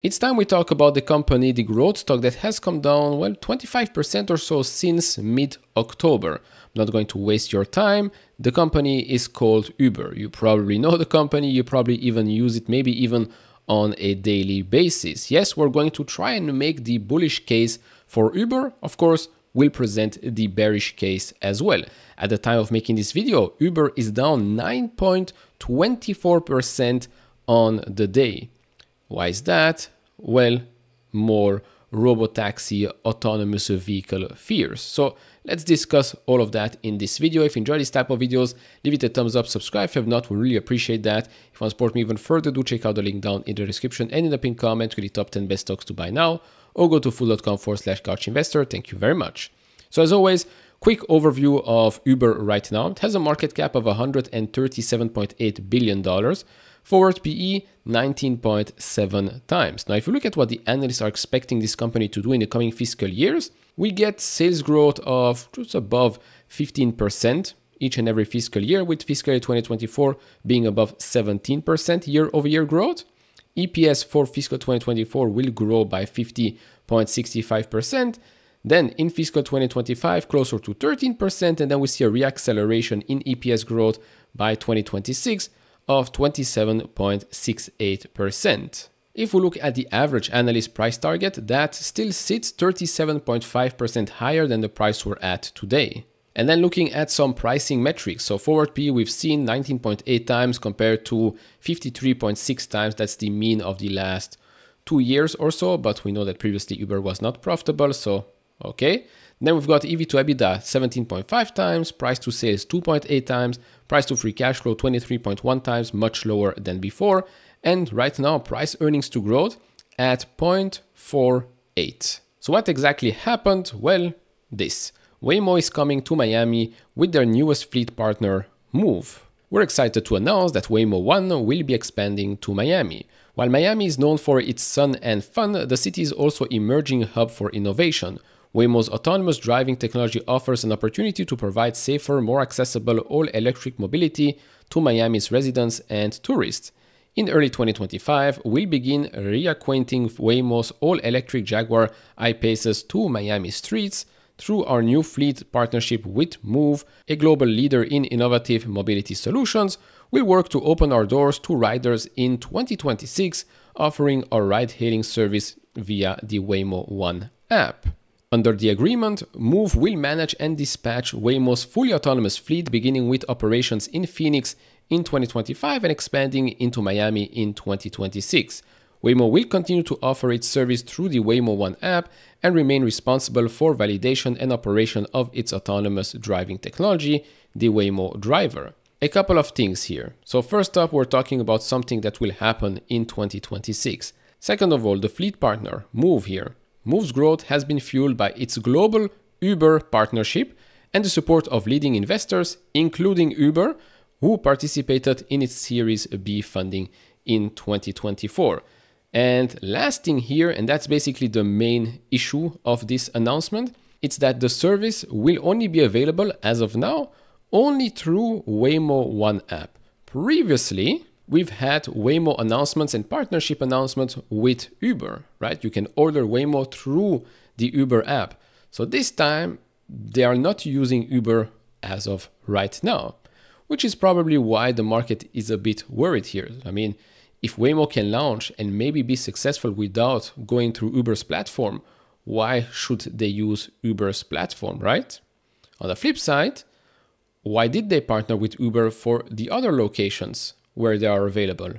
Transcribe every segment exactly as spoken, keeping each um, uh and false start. It's time we talk about the company, the growth stock that has come down, well, twenty-five percent or so since mid-October. I'm not going to waste your time. The company is called Uber. You probably know the company, you probably even use it, maybe even on a daily basis. Yes, we're going to try and make the bullish case for Uber. Of course, we'll present the bearish case as well. At the time of making this video, Uber is down nine point two four percent on the day. Why is that? Well, more robotaxi autonomous vehicle fears. So let's discuss all of that in this video. If you enjoy this type of videos, leave it a thumbs up, subscribe if you have not, we really appreciate that. If you want to support me even further, do check out the link down in the description and in the pinned comment with the top ten best stocks to buy now, or go to fool dot com forward slash couch investor. Thank you very much. So as always, quick overview of Uber right now. It has a market cap of one hundred thirty-seven point eight billion dollars. Forward P E nineteen point seven times. Now, if you look at what the analysts are expecting this company to do in the coming fiscal years, we get sales growth of just above fifteen percent each and every fiscal year, with fiscal year twenty twenty-four being above seventeen percent year-over-year growth. E P S for fiscal twenty twenty-four will grow by fifty point six five percent. Then in fiscal twenty twenty-five, closer to thirteen percent, and then we see a reacceleration in E P S growth by twenty twenty-six of twenty-seven point six eight percent. If we look at the average analyst price target, that still sits thirty-seven point five percent higher than the price we're at today. And then looking at some pricing metrics. So forward P E, we've seen nineteen point eight times compared to fifty-three point six times. That's the mean of the last two years or so, but we know that previously Uber was not profitable, so okay. Then we've got E V to EBITDA seventeen point five times, price to sales two point eight times, price to free cash flow twenty-three point one times, much lower than before. And right now, price earnings to growth at zero point four eight. So what exactly happened? Well, this. Waymo is coming to Miami with their newest fleet partner, Move. We're excited to announce that Waymo One will be expanding to Miami. While Miami is known for its sun and fun, the city is also an emerging hub for innovation. Waymo's autonomous driving technology offers an opportunity to provide safer, more accessible all-electric mobility to Miami's residents and tourists. In early twenty twenty-five, we'll begin reacquainting Waymo's all-electric Jaguar I-Paces to Miami streets through our new fleet partnership with Move, a global leader in innovative mobility solutions. We'll work to open our doors to riders in twenty twenty-six, offering our ride-hailing service via the Waymo One app. Under the agreement, Move will manage and dispatch Waymo's fully autonomous fleet, beginning with operations in Phoenix in twenty twenty-five and expanding into Miami in twenty twenty-six. Waymo will continue to offer its service through the Waymo One app and remain responsible for validation and operation of its autonomous driving technology, the Waymo Driver. A couple of things here. So first up, we're talking about something that will happen in twenty twenty-six. Second of all, the fleet partner, Move here. Move's growth has been fueled by its global Uber partnership and the support of leading investors, including Uber, who participated in its Series B funding in twenty twenty-four. And last thing here, and that's basically the main issue of this announcement, it's that the service will only be available as of now, only through Waymo One app. Previously, we've had Waymo announcements and partnership announcements with Uber, right? You can order Waymo through the Uber app. So this time, they are not using Uber as of right now, which is probably why the market is a bit worried here. I mean, if Waymo can launch and maybe be successful without going through Uber's platform, why should they use Uber's platform, right? On the flip side, why did they partner with Uber for the other locations where they are available?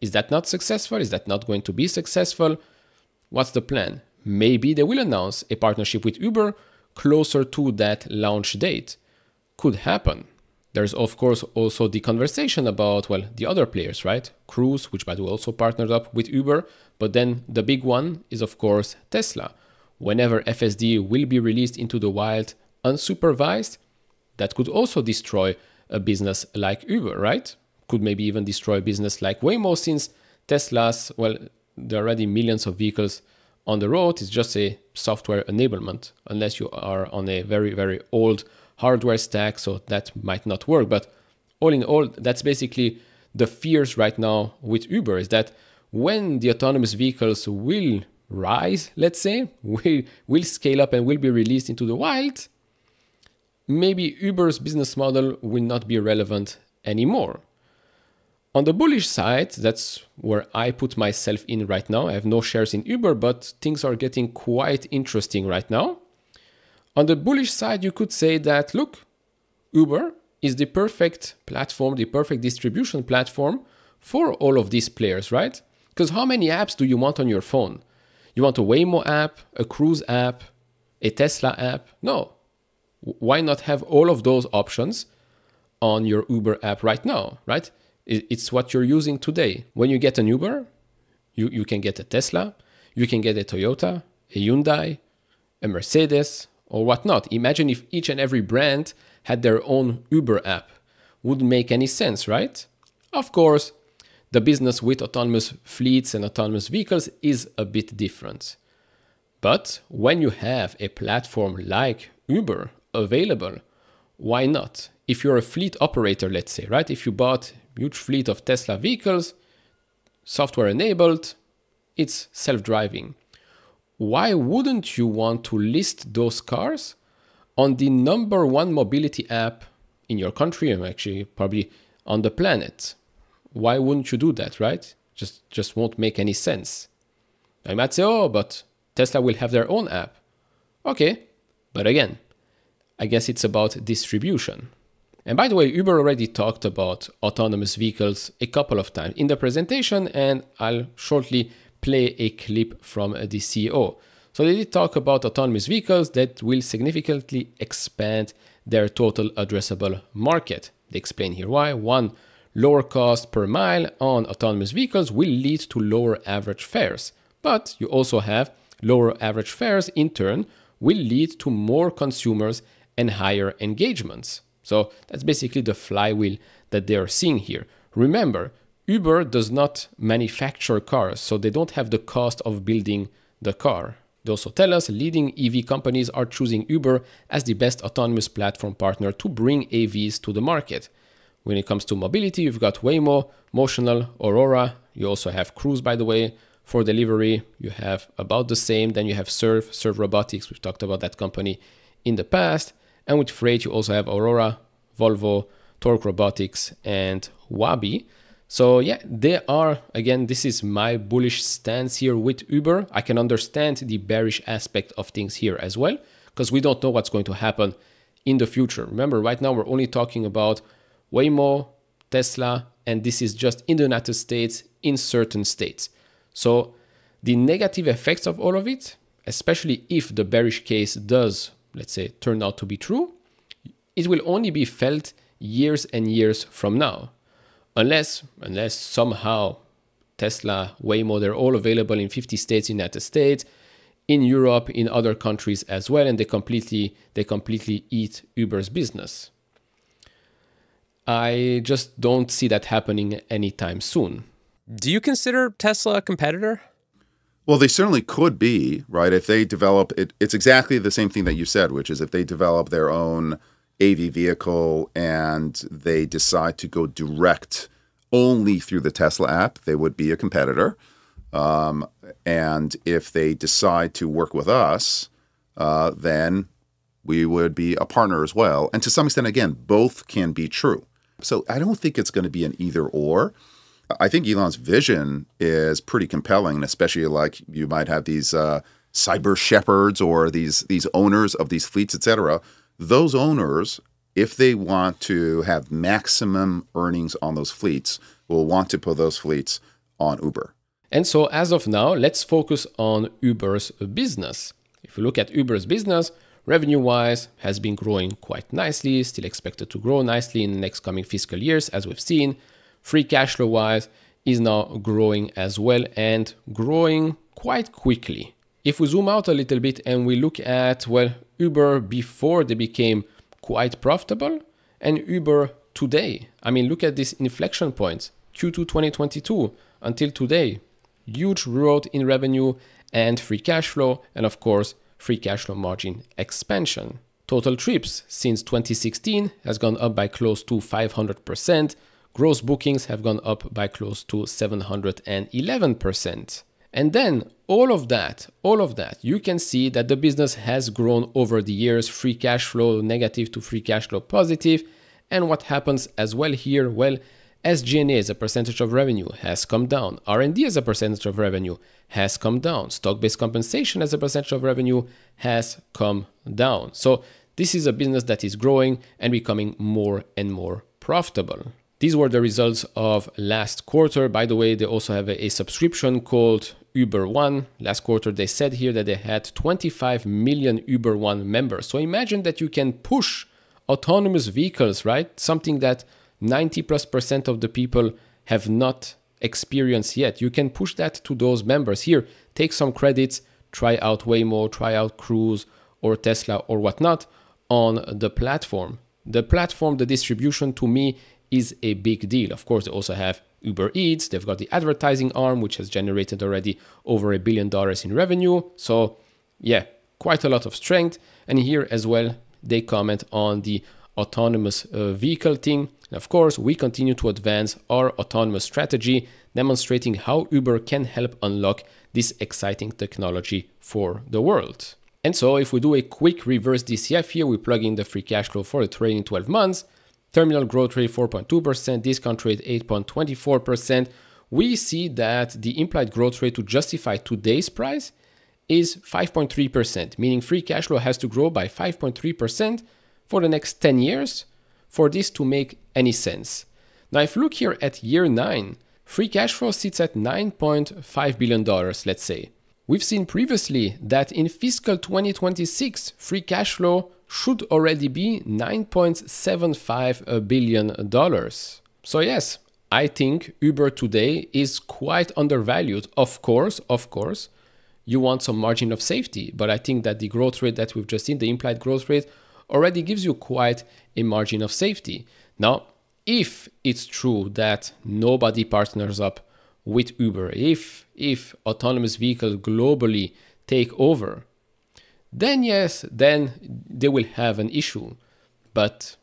Is that not successful? Is that not going to be successful? What's the plan? Maybe they will announce a partnership with Uber closer to that launch date. Could happen. There's of course also the conversation about, well, the other players, right? Cruise, which by the way also partnered up with Uber, but then the big one is of course Tesla. Whenever F S D will be released into the wild unsupervised, that could also destroy a business like Uber, right? Could maybe even destroy a business like Waymo, since Tesla's, well, there are already millions of vehicles on the road. It's just a software enablement, unless you are on a very, very old hardware stack, so that might not work. But all in all, that's basically the fears right now with Uber, is that when the autonomous vehicles will rise, let's say, will, will scale up and will be released into the wild, maybe Uber's business model will not be relevant anymore. On the bullish side, that's where I put myself in right now. I have no shares in Uber, but things are getting quite interesting right now. On the bullish side, you could say that, look, Uber is the perfect platform, the perfect distribution platform for all of these players, right? Because how many apps do you want on your phone? You want a Waymo app, a Cruise app, a Tesla app? No. Why not have all of those options on your Uber app right now, right? It's what you're using today. When you get an Uber, you, you can get a Tesla, you can get a Toyota, a Hyundai, a Mercedes, or whatnot. Imagine if each and every brand had their own Uber app. Wouldn't make any sense, right? Of course, the business with autonomous fleets and autonomous vehicles is a bit different. But when you have a platform like Uber available, why not? If you're a fleet operator, let's say, right? If you bought huge fleet of Tesla vehicles, software enabled, it's self-driving. Why wouldn't you want to list those cars on the number one mobility app in your country and actually probably on the planet? Why wouldn't you do that, right? Just, just won't make any sense. I might say, oh, but Tesla will have their own app. Okay, but again, I guess it's about distribution. And by the way, Uber already talked about autonomous vehicles a couple of times in the presentation, and I'll shortly play a clip from the C E O. So they did talk about autonomous vehicles that will significantly expand their total addressable market. They explain here why. One, lower cost per mile on autonomous vehicles will lead to lower average fares, but you also have lower average fares in turn will lead to more consumers and higher engagements. So that's basically the flywheel that they are seeing here. Remember, Uber does not manufacture cars, so they don't have the cost of building the car. They also tell us leading E V companies are choosing Uber as the best autonomous platform partner to bring A Vs to the market. When it comes to mobility, you've got Waymo, Motional, Aurora. You also have Cruise, by the way, for delivery. You have about the same. Then you have Serve, Serve Robotics. We've talked about that company in the past. And with freight, you also have Aurora, Volvo, Torque Robotics, and Wabi. So yeah, they are, again, this is my bullish stance here with Uber. I can understand the bearish aspect of things here as well, because we don't know what's going to happen in the future. Remember, right now, we're only talking about Waymo, Tesla, and this is just in the United States, in certain states. So the negative effects of all of it, especially if the bearish case does, let's say, turn out to be true, it will only be felt years and years from now. Unless, unless somehow Tesla, Waymo, they're all available in fifty states in the United States, in Europe, in other countries as well, and they completely, they completely eat Uber's business. I just don't see that happening anytime soon. Do you consider Tesla a competitor? Well, they certainly could be, right? If they develop it, it's exactly the same thing that you said, which is if they develop their own A V vehicle and they decide to go direct only through the Tesla app, they would be a competitor. Um, and if they decide to work with us, uh, then we would be a partner as well. And to some extent, again, both can be true. So I don't think it's going to be an either or. I think Elon's vision is pretty compelling, especially like you might have these uh, cyber shepherds or these these owners of these fleets, et cetera. Those owners, if they want to have maximum earnings on those fleets, will want to put those fleets on Uber. And so as of now, let's focus on Uber's business. If you look at Uber's business, revenue-wise, has been growing quite nicely, still expected to grow nicely in the next coming fiscal years, as we've seen. Free cash flow wise is now growing as well and growing quite quickly. If we zoom out a little bit and we look at, well, Uber before they became quite profitable and Uber today. I mean, look at this inflection point, Q two twenty twenty-two until today, huge growth in revenue and free cash flow. And of course, free cash flow margin expansion. Total trips since twenty sixteen has gone up by close to five hundred percent. Gross bookings have gone up by close to seven hundred eleven percent. And then all of that, all of that, you can see that the business has grown over the years, free cash flow negative to free cash flow positive. And what happens as well here? Well, S G and A as a percentage of revenue has come down. R and D as a percentage of revenue has come down. Stock-based compensation as a percentage of revenue has come down. So this is a business that is growing and becoming more and more profitable. These were the results of last quarter. By the way, they also have a, a subscription called Uber One. Last quarter, they said here that they had twenty-five million Uber One members. So imagine that you can push autonomous vehicles, right? Something that ninety plus percent of the people have not experienced yet. You can push that to those members. Here, take some credits, try out Waymo, try out Cruise or Tesla or whatnot on the platform. The platform, the distribution to me is a big deal. Of course, they also have Uber Eats. They've got the advertising arm, which has generated already over a billion dollars in revenue. So yeah, quite a lot of strength. And here as well, they comment on the autonomous uh, vehicle thing. And of course, we continue to advance our autonomous strategy, demonstrating how Uber can help unlock this exciting technology for the world. And so if we do a quick reverse D C F here, we plug in the free cash flow for the trailing twelve months, terminal growth rate four point two percent, discount rate eight point two four percent. We see that the implied growth rate to justify today's price is five point three percent, meaning free cash flow has to grow by five point three percent for the next ten years for this to make any sense. Now, if you look here at year nine, free cash flow sits at nine point five billion dollars, let's say. We've seen previously that in fiscal twenty twenty-six, free cash flow should already be nine point seven five billion dollars. So yes, I think Uber today is quite undervalued. Of course, of course, you want some margin of safety, but I think that the growth rate that we've just seen, the implied growth rate, already gives you quite a margin of safety. Now, if it's true that nobody partners up with Uber, if, if autonomous vehicles globally take over, then yes, then they will have an issue. But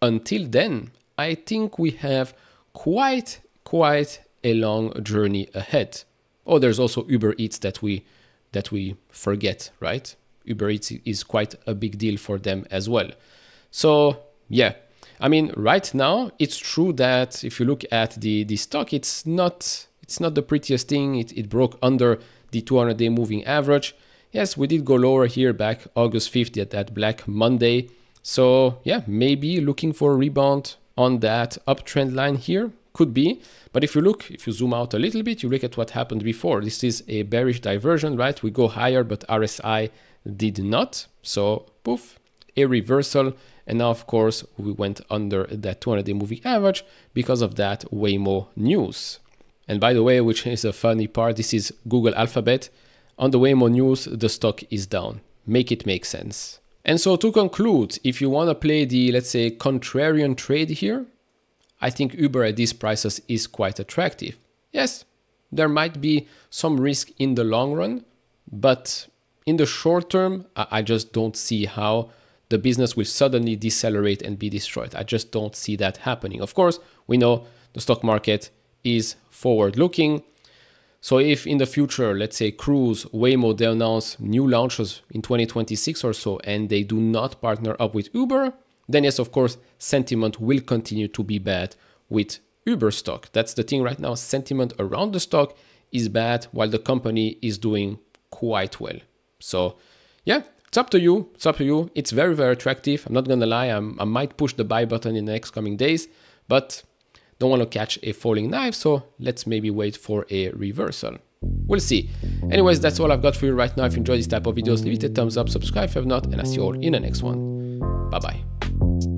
until then, I think we have quite, quite a long journey ahead. Oh, there's also Uber Eats that we, that we forget, right? Uber Eats is quite a big deal for them as well. So yeah, I mean, right now it's true that if you look at the, the stock, it's not, it's not the prettiest thing. It, it broke under the two hundred day moving average. Yes, we did go lower here back August fifth at that Black Monday. So yeah, maybe looking for a rebound on that uptrend line here. Could be. But if you look, if you zoom out a little bit, you look at what happened before. This is a bearish diversion, right? We go higher, but R S I did not. So poof, a reversal. And now, of course, we went under that two hundred day moving average because of that Waymo news. And by the way, which is a funny part, this is Google Alphabet. On the Waymo news, the stock is down. Make it make sense. And so to conclude, if you want to play the, let's say, contrarian trade here, I think Uber at these prices is quite attractive. Yes, there might be some risk in the long run, but in the short term, I just don't see how the business will suddenly decelerate and be destroyed. I just don't see that happening. Of course, we know the stock market is forward-looking. So if in the future, let's say Cruise, Waymo, they announce new launches in twenty twenty-six or so, and they do not partner up with Uber, then yes, of course, sentiment will continue to be bad with Uber stock. That's the thing right now. Sentiment around the stock is bad while the company is doing quite well. So yeah, it's up to you. It's up to you. It's very, very attractive. I'm not going to lie. I'm, I might push the buy button in the next coming days, but don't want to catch a falling knife. So let's maybe wait for a reversal. We'll see. Anyways, that's all I've got for you right now. If you enjoy this type of videos, leave it a thumbs up, subscribe if you have not, and I'll see you all in the next one. Bye-bye.